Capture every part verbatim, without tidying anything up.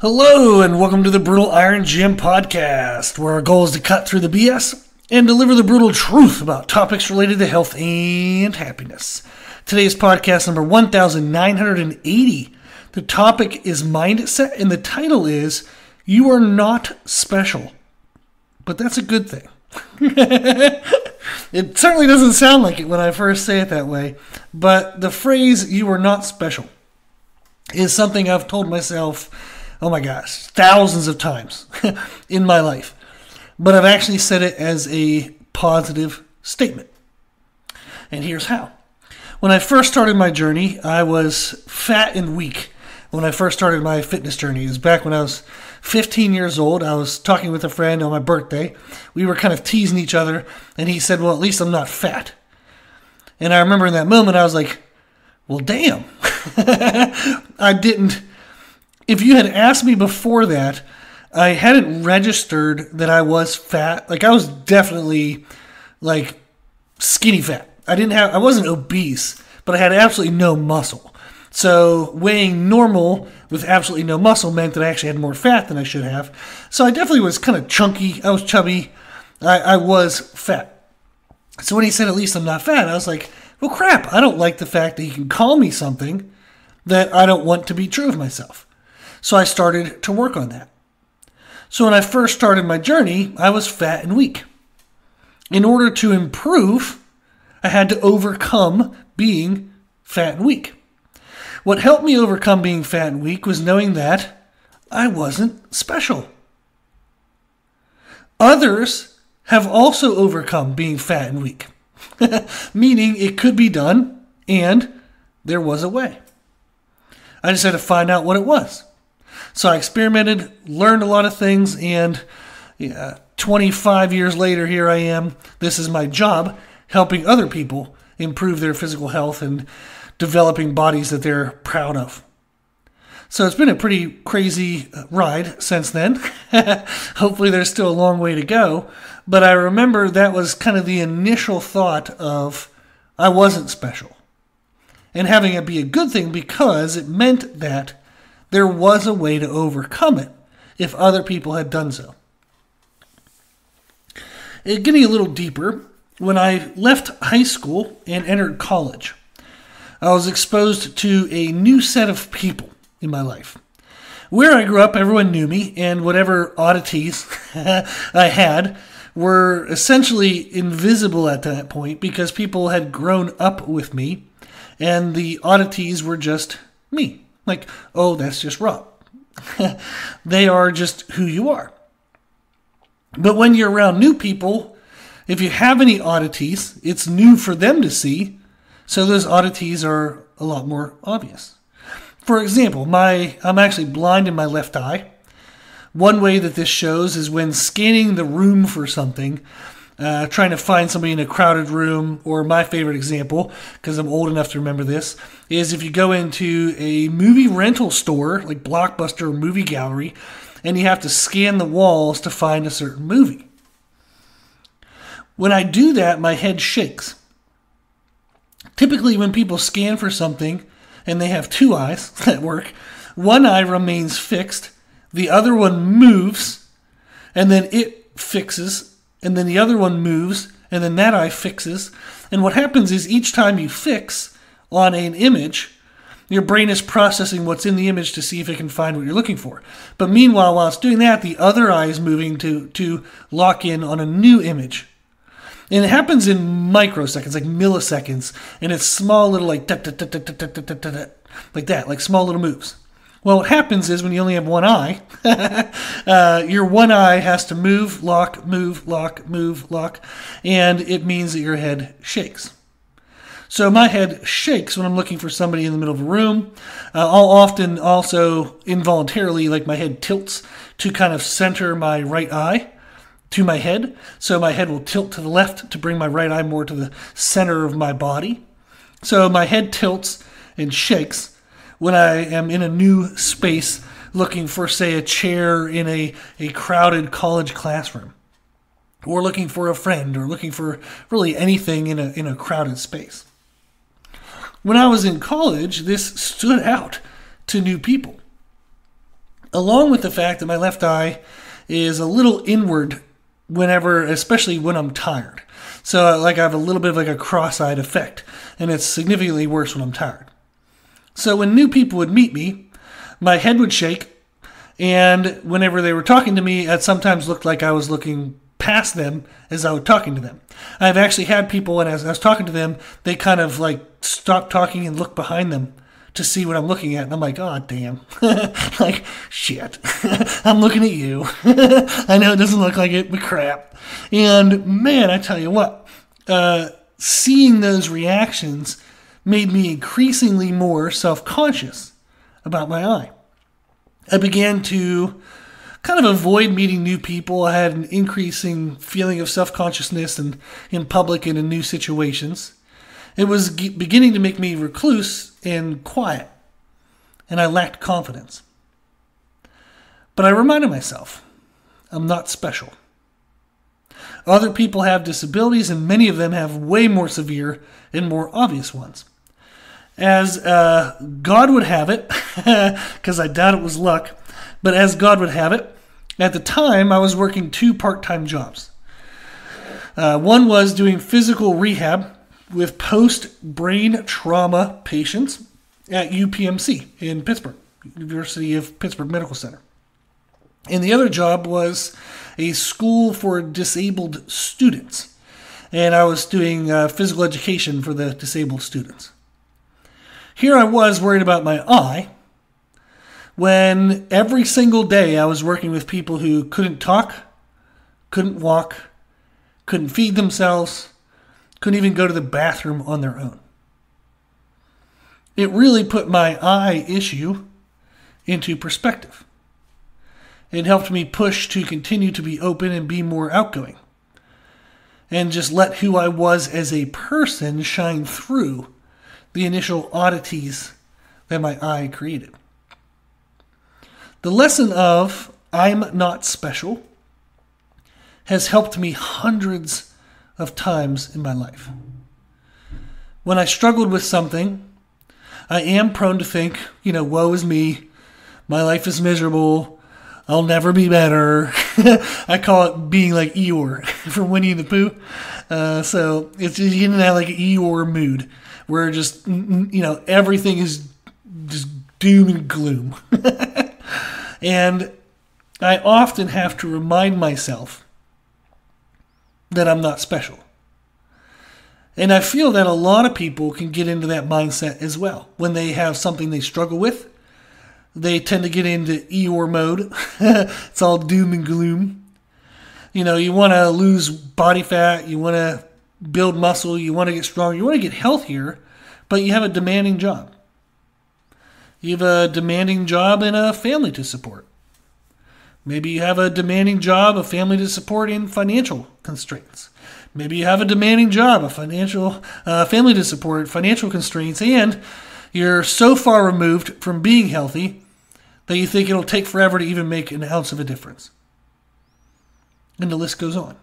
Hello and welcome to the Brutal Iron Gym podcast, where our goal is to cut through the B S and deliver the brutal truth about topics related to health and happiness. Today's podcast number one thousand nine hundred eighty. The topic is mindset and the title is You Are Not Special. But that's a good thing. It certainly doesn't sound like it when I first say it that way, but the phrase You Are Not Special is something I've told myself, oh my gosh, thousands of times in my life. But I've actually said it as a positive statement. And here's how. When I first started my journey, I was fat and weak. When I first started my fitness journey, it was back when I was fifteen years old. I was talking with a friend on my birthday. We were kind of teasing each other. And he said, well, at least I'm not fat. And I remember in that moment, I was like, well, damn. I didn't. If you had asked me before that, I hadn't registered that I was fat. Like, I was definitely, like, skinny fat. I didn't have, I wasn't obese, but I had absolutely no muscle. So weighing normal with absolutely no muscle meant that I actually had more fat than I should have. So I definitely was kind of chunky. I was chubby. I, I was fat. So when he said, at least I'm not fat, I was like, well, crap. I don't like the fact that he can call me something that I don't want to be true of myself. So I started to work on that. So when I first started my journey, I was fat and weak. In order to improve, I had to overcome being fat and weak. What helped me overcome being fat and weak was knowing that I wasn't special. Others have also overcome being fat and weak, meaning it could be done and there was a way. I just had to find out what it was. So I experimented, learned a lot of things, and yeah, twenty-five years later, here I am. This is my job, helping other people improve their physical health and developing bodies that they're proud of. So it's been a pretty crazy ride since then. Hopefully there's still a long way to go. But I remember that was kind of the initial thought of I wasn't special. And having it be a good thing because it meant that there was a way to overcome it if other people had done so. And getting a little deeper, when I left high school and entered college, I was exposed to a new set of people in my life. Where I grew up, everyone knew me, and whatever oddities I had were essentially invisible at that point because people had grown up with me, and the oddities were just me. Like, oh, that's just Rob. They are just who you are. But when you're around new people, if you have any oddities, it's new for them to see. So those oddities are a lot more obvious. For example, my I'm actually blind in my left eye. One way that this shows is when scanning the room for something, uh, trying to find somebody in a crowded room, or my favorite example, because I'm old enough to remember this, is if you go into a movie rental store, like Blockbuster or Movie Gallery, and you have to scan the walls to find a certain movie. When I do that, my head shakes. Typically, when people scan for something, and they have two eyes that work, one eye remains fixed, the other one moves, and then it fixes, and then the other one moves, and then that eye fixes. And what happens is each time you fix on an image, your brain is processing what's in the image to see if it can find what you're looking for. But meanwhile, while it's doing that, the other eye is moving to, to lock in on a new image. And it happens in microseconds, like milliseconds, and it's small little like da da da da da da da da da, like that, like small little moves. Well, what happens is when you only have one eye, uh, your one eye has to move, lock, move, lock, move, lock, and it means that your head shakes. So my head shakes when I'm looking for somebody in the middle of a room. Uh, I'll often also involuntarily, like my head tilts to kind of center my right eye to my head. So my head will tilt to the left to bring my right eye more to the center of my body. So my head tilts and shakes when I am in a new space looking for, say, a chair in a, a crowded college classroom, or looking for a friend, or looking for really anything in a, in a crowded space. When I was in college, this stood out to new people. along with the fact that my left eye is a little inward whenever, especially when I'm tired. So like I have a little bit of like a cross-eyed effect, and it's significantly worse when I'm tired. So when new people would meet me, my head would shake, and whenever they were talking to me, it sometimes looked like I was looking past them as I was talking to them. I've actually had people, when as I was talking to them, they kind of like stop talking and look behind them to see what I'm looking at, and I'm like, oh, damn. Like, shit. I'm looking at you. I know it doesn't look like it, but crap. And, man, I tell you what, uh, seeing those reactions made me increasingly more self-conscious about my eye. I began to kind of avoid meeting new people. I had an increasing feeling of self-consciousness and in public and in new situations. It was beginning to make me recluse and quiet, and I lacked confidence. But I reminded myself, I'm not special. Other people have disabilities, and many of them have way more severe and more obvious ones. As uh, God would have it, because I doubt it was luck, but as God would have it, at the time I was working two part-time jobs. Uh, one was doing physical rehab with post-brain trauma patients at U P M C in Pittsburgh, University of Pittsburgh Medical Center. And the other job was a school for disabled students. And I was doing uh, physical education for the disabled students. Here I was worried about my eye, when every single day I was working with people who couldn't talk, couldn't walk, couldn't feed themselves, couldn't even go to the bathroom on their own. It really put my eye issue into perspective. It helped me push to continue to be open and be more outgoing, and just let who I was as a person shine through the initial oddities that my eye created. The lesson of I'm not special has helped me hundreds of of times in my life. When I struggled with something, I am prone to think, you know, woe is me, my life is miserable, I'll never be better. I call it being like Eeyore from Winnie and the Pooh. Uh, so it's you know that like Eeyore mood where just, you know, everything is just doom and gloom. And I often have to remind myself that I'm not special. And I feel that a lot of people can get into that mindset as well. When they have something they struggle with, they tend to get into Eeyore mode. It's all doom and gloom. You know, you want to lose body fat, you want to build muscle, you want to get stronger, you want to get healthier, but you have a demanding job. You have a demanding job and a family to support. Maybe you have a demanding job, a family to support, and financial constraints. Maybe you have a demanding job, a financial uh, family to support, financial constraints, and you're so far removed from being healthy that you think it'll take forever to even make an ounce of a difference. And the list goes on.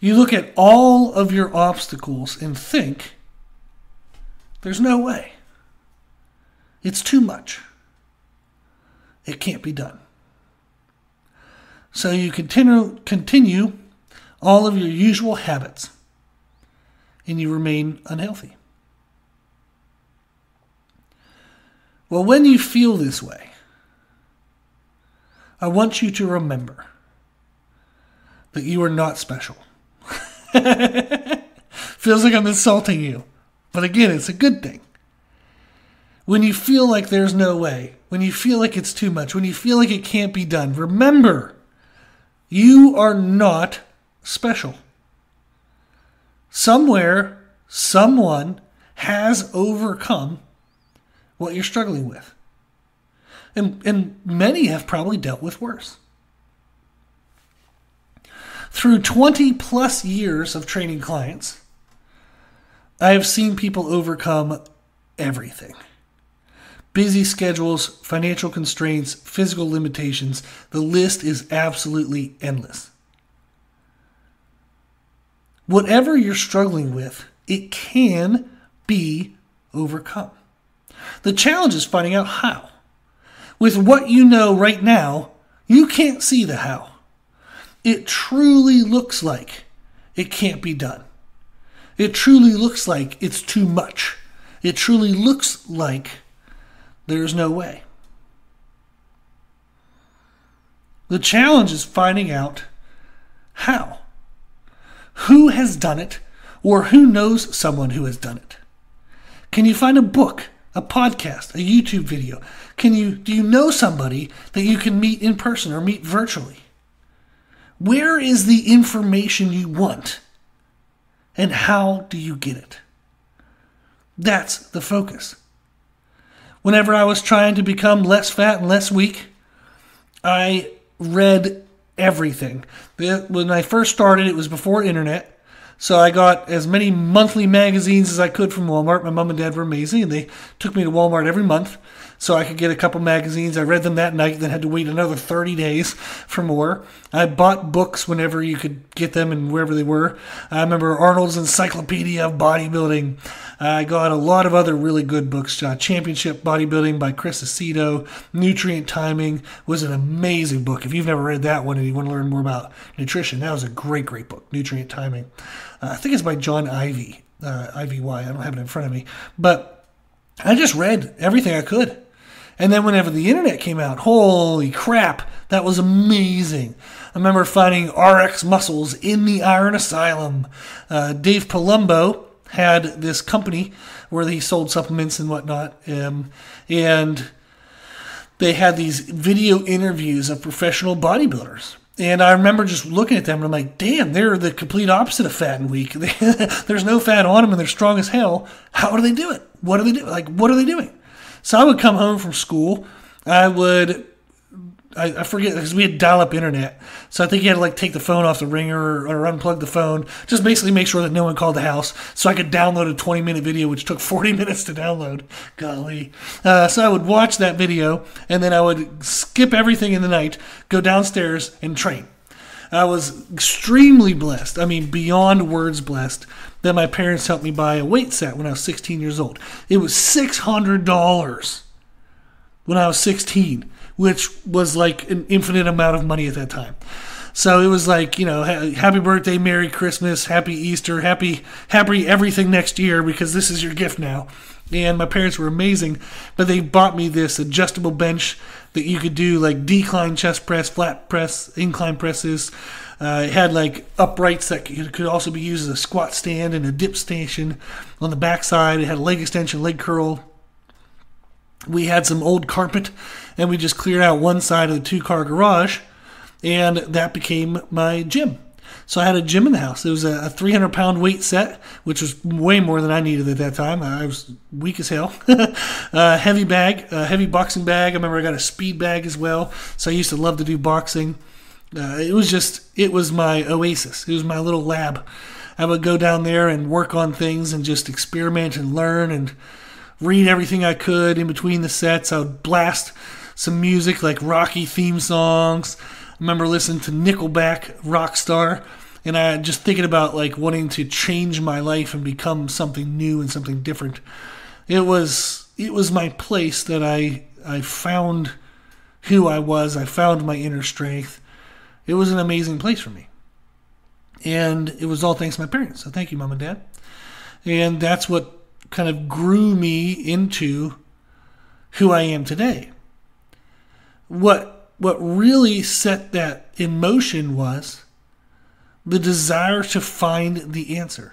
You look at all of your obstacles and think, there's no way. It's too much. It can't be done. So you continue, continue all of your usual habits, and you remain unhealthy. Well, when you feel this way, I want you to remember that you are not special. Feels like I'm insulting you, but again, it's a good thing. When you feel like there's no way, when you feel like it's too much, when you feel like it can't be done, remember, you are not special. Somewhere, someone has overcome what you're struggling with. And, and many have probably dealt with worse. Through twenty plus years of training clients, I have seen people overcome everything. Busy schedules, financial constraints, physical limitations. The list is absolutely endless. Whatever you're struggling with, it can be overcome. The challenge is finding out how. with what you know right now, you can't see the how. It truly looks like it can't be done. It truly looks like it's too much. It truly looks like there's no way. The challenge is finding out how. Who has done it, or who knows someone who has done it? Can you find a book, a podcast, a YouTube video? Can you, do you know somebody that you can meet in person or meet virtually? Where is the information you want, and how do you get it? That's the focus. Whenever I was trying to become less fat and less weak, I read everything. When I first started, it was before internet, so I got as many monthly magazines as I could from Walmart. My mom and dad were amazing, and they took me to Walmart every month so I could get a couple magazines. I read them that night, then had to wait another thirty days for more. I bought books whenever you could get them and wherever they were. I remember Arnold's Encyclopedia of Bodybuilding. I got a lot of other really good books. Uh, Championship Bodybuilding by Chris Aceto. Nutrient Timing was an amazing book. If you've never read that one and you want to learn more about nutrition, that was a great, great book, Nutrient Timing. Uh, I think it's by John Ivy, uh, I V Y. I don't have it in front of me. But I just read everything I could. And then whenever the internet came out, holy crap, that was amazing. I remember finding R X Muscles in the Iron Asylum. Uh, Dave Palumbo had this company where he sold supplements and whatnot. Um, and they had these video interviews of professional bodybuilders. And I remember just looking at them, and I'm like, damn, they're the complete opposite of fat and weak. There's no fat on them, and they're strong as hell. How do they do it? What do they do? Like, what are they doing? So I would come home from school. I would, I, I forget, because we had dial-up internet. So I think you had to, like, take the phone off the ringer or, or unplug the phone. Just basically make sure that no one called the house so I could download a twenty-minute video, which took forty minutes to download. Golly. Uh, so I would watch that video, and then I would skip everything in the night, go downstairs, and train. I was extremely blessed, I mean beyond words blessed, that my parents helped me buy a weight set when I was sixteen years old. It was six hundred dollars when I was sixteen, which was like an infinite amount of money at that time. So it was like, you know, ha happy birthday, Merry Christmas, Happy Easter, happy, happy everything next year, because this is your gift now. And my parents were amazing, but they bought me this adjustable bench that you could do like decline chest press, flat press, incline presses. Uh, it had like uprights that could, could also be used as a squat stand and a dip station on the backside. It had a leg extension, leg curl. We had some old carpet, and we just cleared out one side of the two-car garage, and that became my gym. So I had a gym in the house. It was a three hundred pound weight set, which was way more than I needed at that time. I was weak as hell. uh, heavy bag, a heavy boxing bag. I remember I got a speed bag as well. So I used to love to do boxing. Uh, it was just, it was my oasis. It was my little lab. I would go down there and work on things and just experiment and learn and read everything I could in between the sets. I would blast some music like Rocky theme songs. I remember listening to Nickelback, Rockstar, and I just thinking about like wanting to change my life and become something new and something different. It was it was my place that I I found who I was. I found my inner strength. It was an amazing place for me, and it was all thanks to my parents. So thank you, Mom and Dad. And that's what kind of grew me into who I am today. What. What really set that in motion was the desire to find the answer.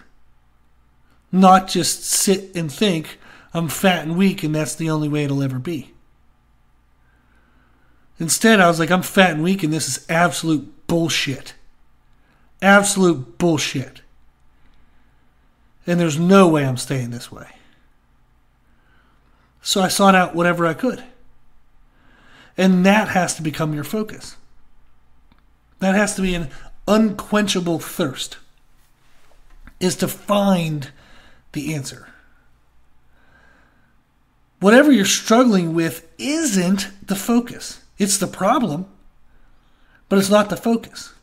Not just sit and think, I'm fat and weak and that's the only way it'll ever be. Instead, I was like, I'm fat and weak and this is absolute bullshit. Absolute bullshit. And there's no way I'm staying this way. So I sought out whatever I could. And that has to become your focus. That has to be an unquenchable thirst, is to find the answer. Whatever you're struggling with isn't the focus. It's the problem, but it's not the focus.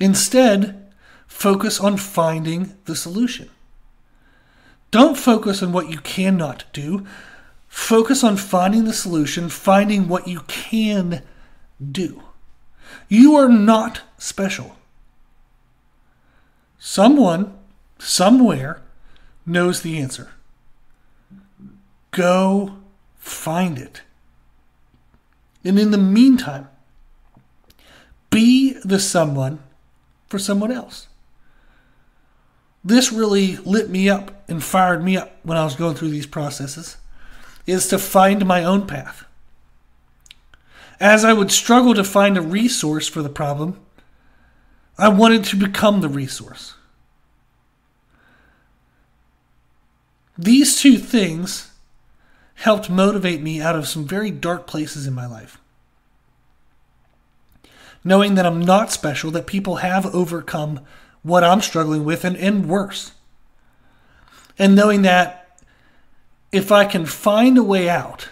Instead, focus on finding the solution. Don't focus on what you cannot do. Focus on finding the solution, finding what you can do. You are not special. Someone, somewhere, knows the answer. Go find it. And in the meantime, be the someone for someone else. This really lit me up and fired me up when I was going through these processes, is to find my own path. As I would struggle to find a resource for the problem, I wanted to become the resource. These two things helped motivate me out of some very dark places in my life. Knowing that I'm not special, that people have overcome what I'm struggling with and, and worse. And knowing that if I can find a way out,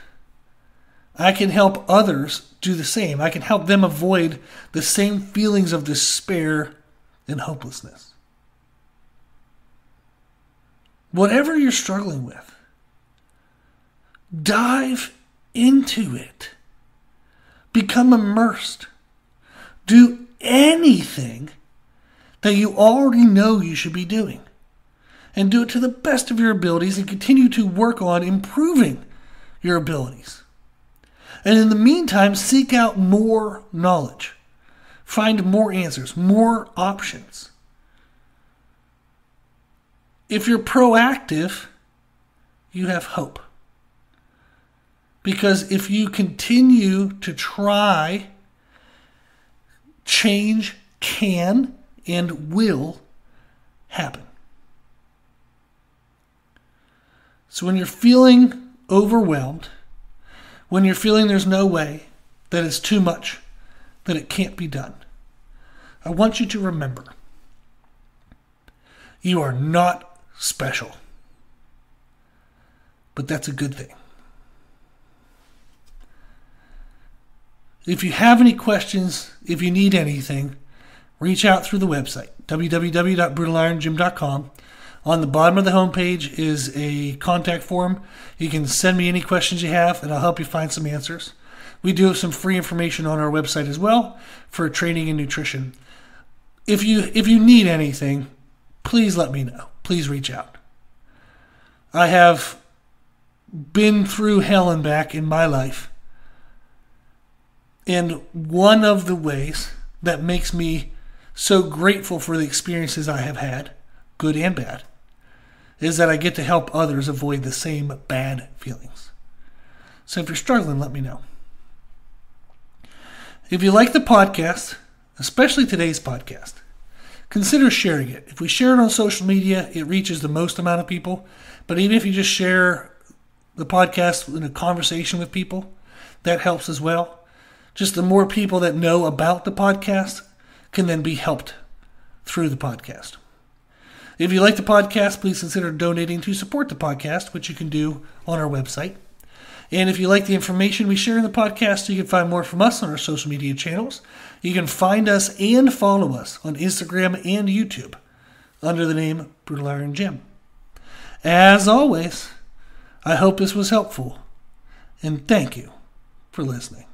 I can help others do the same. I can help them avoid the same feelings of despair and hopelessness. Whatever you're struggling with, dive into it. Become immersed. Do anything that you already know you should be doing. And do it to the best of your abilities and continue to work on improving your abilities. And in the meantime, seek out more knowledge. Find more answers, more options. If you're proactive, you have hope. Because if you continue to try, change can and will happen. So when you're feeling overwhelmed, when you're feeling there's no way, that it's too much, that it can't be done, I want you to remember, you are not special. But that's a good thing. If you have any questions, if you need anything, reach out through the website, w w w dot brutal iron gym dot com. On the bottom of the homepage is a contact form. You can send me any questions you have, and I'll help you find some answers. We do have some free information on our website as well for training and nutrition. If you, if you need anything, please let me know. Please reach out. I have been through hell and back in my life. And one of the ways that makes me so grateful for the experiences I have had, good and bad, is that I get to help others avoid the same bad feelings. So if you're struggling, let me know. If you like the podcast, especially today's podcast, consider sharing it. If we share it on social media, it reaches the most amount of people. But even if you just share the podcast in a conversation with people, that helps as well. Just the more people that know about the podcast can then be helped through the podcast. If you like the podcast, please consider donating to support the podcast, which you can do on our website. And if you like the information we share in the podcast, you can find more from us on our social media channels. You can find us and follow us on Instagram and YouTube under the name Brutal Iron Gym. As always, I hope this was helpful, and thank you for listening.